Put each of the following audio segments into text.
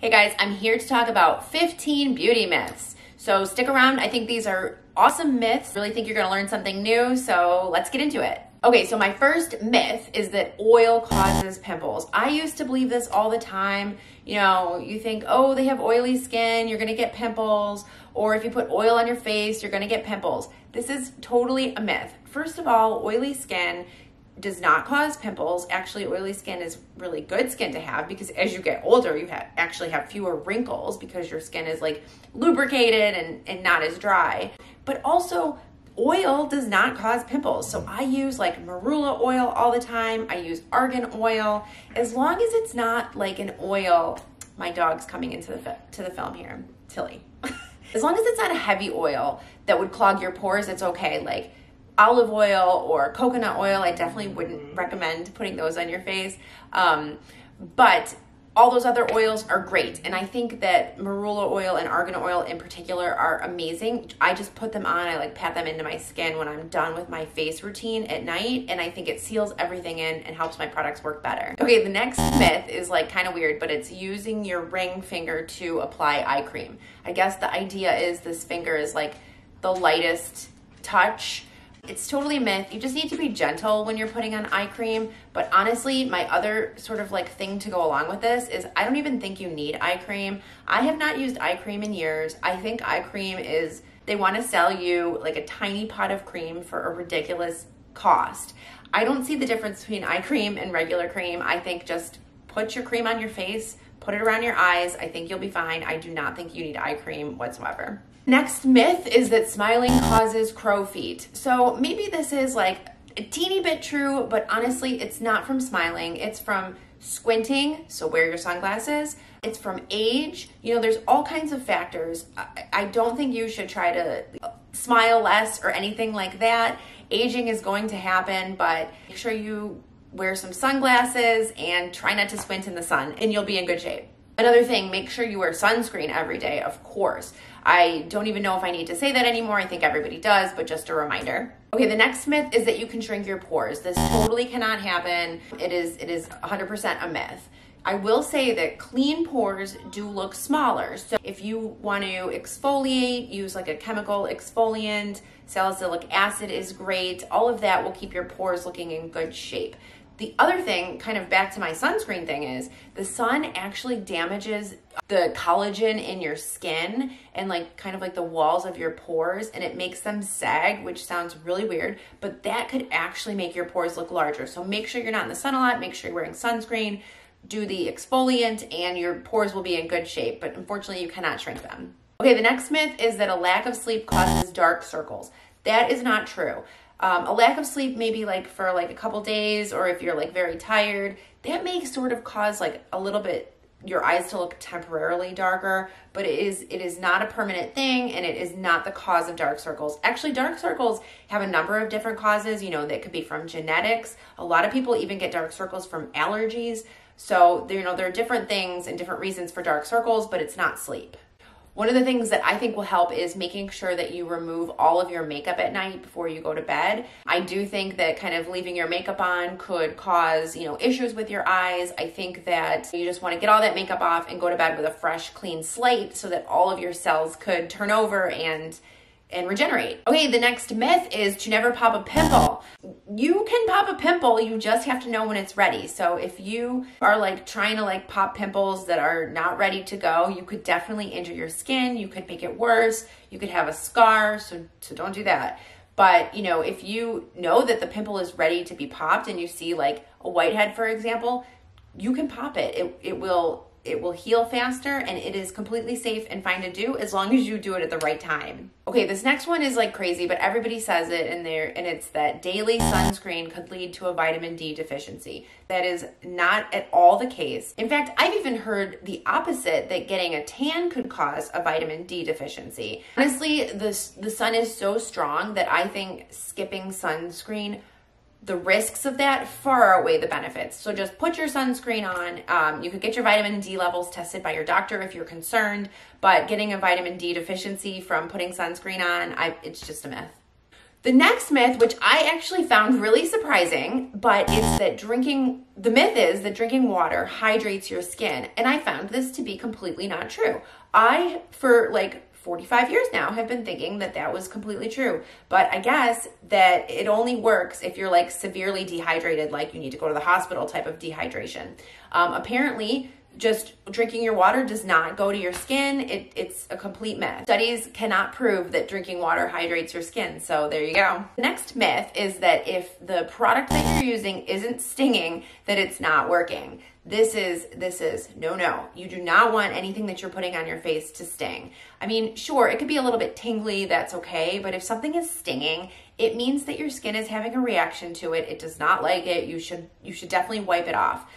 Hey guys, I'm here to talk about 15 beauty myths. So stick around, I think these are awesome myths. Really think you're gonna learn something new, so let's get into it. Okay, so my first myth is that oil causes pimples. I used to believe this all the time. You know, you think, oh, they have oily skin, you're gonna get pimples, or if you put oil on your face, you're gonna get pimples. This is totally a myth. First of all, oily skin does not cause pimples. Actually, oily skin is really good skin to have because as you get older, you actually have fewer wrinkles because your skin is like lubricated and not as dry. But also, oil does not cause pimples. So I use like Marula oil all the time. I use argan oil. As long as it's not like an oil, my dog's coming into the film here, Tilly. As long as it's not a heavy oil that would clog your pores, it's okay. Like olive oil or coconut oil, I definitely wouldn't recommend putting those on your face. But all those other oils are great. And I think that marula oil and argan oil in particular are amazing. I just put them on, I like pat them into my skin when I'm done with my face routine at night. And I think it seals everything in and helps my products work better. Okay, the next myth is like kind of weird, but it's using your ring finger to apply eye cream. I guess the idea is this finger is like the lightest touch. It's totally a myth. You just need to be gentle when you're putting on eye cream. But honestly, my other sort of like thing to go along with this is I don't even think you need eye cream. I have not used eye cream in years. I think eye cream is, they want to sell you like a tiny pot of cream for a ridiculous cost. I don't see the difference between eye cream and regular cream. I think just put your cream on your face, put it around your eyes. I think you'll be fine. I do not think you need eye cream whatsoever. Next myth is that smiling causes crow feet. So maybe this is like a teeny bit true, but honestly, it's not from smiling. It's from squinting, so wear your sunglasses. It's from age. You know, there's all kinds of factors. I don't think you should try to smile less or anything like that. Aging is going to happen, but make sure you wear some sunglasses and try not to squint in the sun and you'll be in good shape. Another thing, make sure you wear sunscreen every day, of course. I don't even know if I need to say that anymore. I think everybody does, but just a reminder. Okay, the next myth is that you can shrink your pores. This totally cannot happen. It is 100% a myth. I will say that clean pores do look smaller. So if you want to exfoliate, use like a chemical exfoliant, salicylic acid is great. All of that will keep your pores looking in good shape. The other thing, kind of back to my sunscreen thing, is the sun actually damages the collagen in your skin and like kind of like the walls of your pores, and it makes them sag, which sounds really weird, but that could actually make your pores look larger. So make sure you're not in the sun a lot, make sure you're wearing sunscreen, do the exfoliant, and your pores will be in good shape, but unfortunately you cannot shrink them. Okay, the next myth is that a lack of sleep causes dark circles. That is not true. A lack of sleep maybe like for like a couple days, or if you're like very tired, that may sort of cause like a little bit your eyes to look temporarily darker, but it is not a permanent thing and it is not the cause of dark circles. Actually, dark circles have a number of different causes, you know, that could be from genetics. A lot of people even get dark circles from allergies. So, you know, there are different things and different reasons for dark circles, but it's not sleep. One of the things that I think will help is making sure that you remove all of your makeup at night before you go to bed. I do think that kind of leaving your makeup on could cause, you know, issues with your eyes. I think that you just want to get all that makeup off and go to bed with a fresh, clean slate so that all of your cells could turn over and regenerate. Okay, the next myth is to never pop a pimple. You can pop a pimple, you just have to know when it's ready. So if you are like trying to like pop pimples that are not ready to go, you could definitely injure your skin, you could make it worse, you could have a scar, so don't do that. But you know, if you know that the pimple is ready to be popped and you see like a whitehead, for example, you can pop it. It will heal faster and it is completely safe and fine to do as long as you do it at the right time. Okay, this next one is like crazy, but everybody says it in there, and it's that daily sunscreen could lead to a vitamin D deficiency. That is not at all the case. In fact, I've even heard the opposite, that getting a tan could cause a vitamin D deficiency. Honestly, the sun is so strong that I think skipping sunscreen, the risks of that far outweigh the benefits. So just put your sunscreen on. You could get your vitamin D levels tested by your doctor if you're concerned, but getting a vitamin D deficiency from putting sunscreen on, it's just a myth. The next myth, which I actually found really surprising, but it's that the myth is that drinking water hydrates your skin. And I found this to be completely not true. I, for like 45 years now, have been thinking that that was completely true. But I guess that it only works if you're like severely dehydrated, like you need to go to the hospital type of dehydration. Apparently, just drinking your water does not go to your skin. It's a complete myth. Studies cannot prove that drinking water hydrates your skin, so there you go. The next myth is that if the product that you're using isn't stinging, that it's not working. This is no. You do not want anything that you're putting on your face to sting. I mean, sure, it could be a little bit tingly, that's okay, but if something is stinging, it means that your skin is having a reaction to it. It does not like it. You should definitely wipe it off.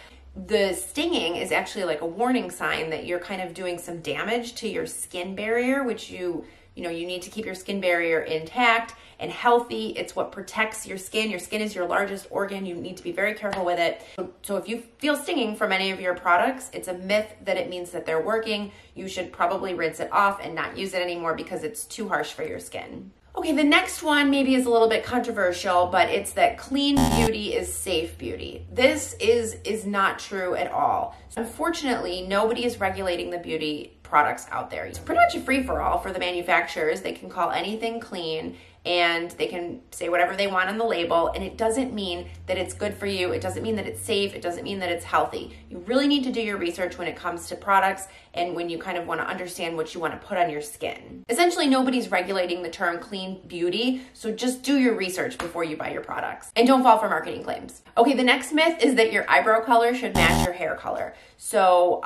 The stinging is actually like a warning sign that you're kind of doing some damage to your skin barrier, which you need to keep your skin barrier intact and healthy. It's what protects your skin. Your skin is your largest organ. You need to be very careful with it. So if you feel stinging from any of your products, it's a myth that it means that they're working. You should probably rinse it off and not use it anymore because it's too harsh for your skin. Okay, the next one maybe is a little bit controversial, but it's that clean beauty is safe beauty. This is not true at all. Unfortunately, nobody is regulating the beauty products out there. It's pretty much a free-for-all for the manufacturers. They can call anything clean and they can say whatever they want on the label, and it doesn't mean that it's good for you. It doesn't mean that it's safe. It doesn't mean that it's healthy. You really need to do your research when it comes to products and when you kind of want to understand what you want to put on your skin. Essentially, nobody's regulating the term clean beauty, so just do your research before you buy your products and don't fall for marketing claims. Okay, the next myth is that your eyebrow color should match your hair color. So,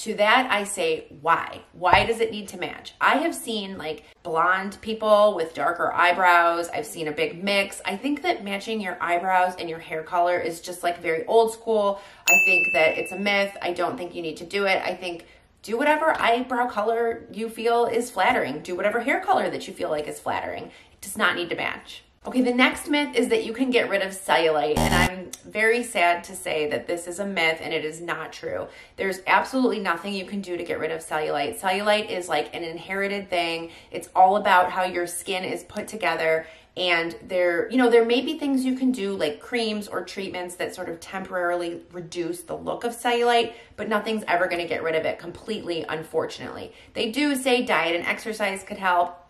to that, I say, why? Why does it need to match? I have seen like blonde people with darker eyebrows. I've seen a big mix. I think that matching your eyebrows and your hair color is just like very old school. I think that it's a myth. I don't think you need to do it. I think do whatever eyebrow color you feel is flattering. Do whatever hair color that you feel like is flattering. It does not need to match. Okay, the next myth is that you can get rid of cellulite, and I'm very sad to say that this is a myth and it is not true. There's absolutely nothing you can do to get rid of cellulite. Cellulite is like an inherited thing. It's all about how your skin is put together, and there may be things you can do like creams or treatments that sort of temporarily reduce the look of cellulite, but nothing's ever gonna get rid of it completely, unfortunately. They do say diet and exercise could help.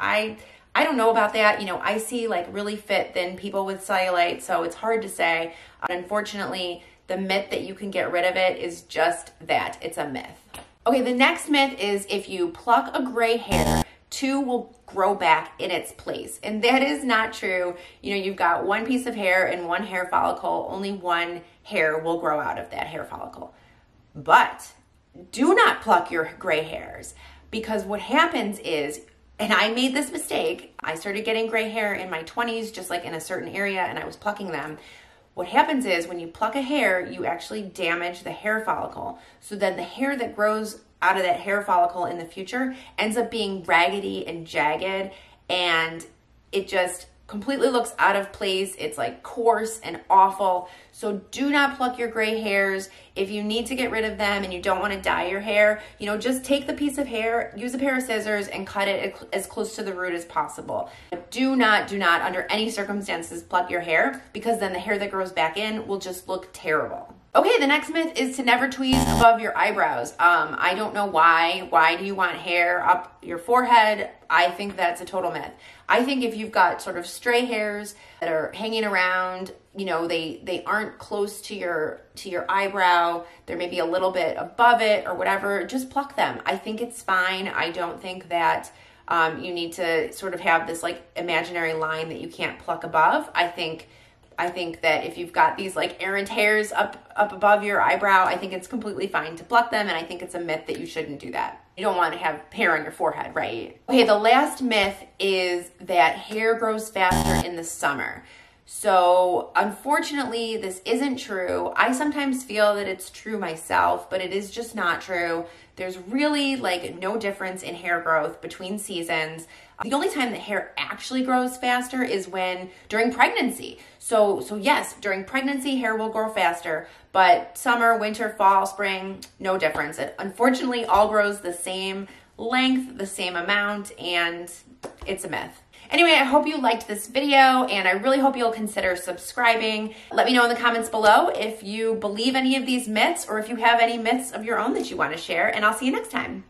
I don't know about that. I see like really fit, thin people with cellulite, so it's hard to say. Unfortunately, the myth that you can get rid of it is just that. It's a myth. Okay, the next myth is if you pluck a gray hair, two will grow back in its place. And that is not true. You've got one piece of hair and one hair follicle. Only one hair will grow out of that hair follicle. But do not pluck your gray hairs, because what happens is, and I made this mistake, I started getting gray hair in my 20s, just like in a certain area, and I was plucking them. What happens is when you pluck a hair, you actually damage the hair follicle. So then the hair that grows out of that hair follicle in the future ends up being raggedy and jagged, and it just completely looks out of place. It's like coarse and awful. So do not pluck your gray hairs. If you need to get rid of them and you don't want to dye your hair, just take the piece of hair, use a pair of scissors, and cut it as close to the root as possible. Do not under any circumstances pluck your hair, because then the hair that grows back in will just look terrible. Okay, the next myth is to never tweeze above your eyebrows. I don't know why. Why do you want hair up your forehead? I think that's a total myth. I think if you've got sort of stray hairs that are hanging around, they aren't close to your eyebrow, they're maybe a little bit above it or whatever, just pluck them. I think it's fine. I don't think that you need to sort of have this like imaginary line that you can't pluck above. I think that if you've got these like errant hairs up above your eyebrow, I think it's completely fine to pluck them, and I think it's a myth that you shouldn't do that. You don't want to have hair on your forehead, right? Okay, the last myth is that hair grows faster in the summer. So unfortunately, this isn't true. I sometimes feel that it's true myself, but it is just not true. There's really like no difference in hair growth between seasons. The only time that hair actually grows faster is during pregnancy. So yes, during pregnancy, hair will grow faster, but summer, winter, fall, spring, no difference. It unfortunately all grows the same length, the same amount, and it's a myth. Anyway, I hope you liked this video and I really hope you'll consider subscribing. Let me know in the comments below if you believe any of these myths or if you have any myths of your own that you want to share, and I'll see you next time.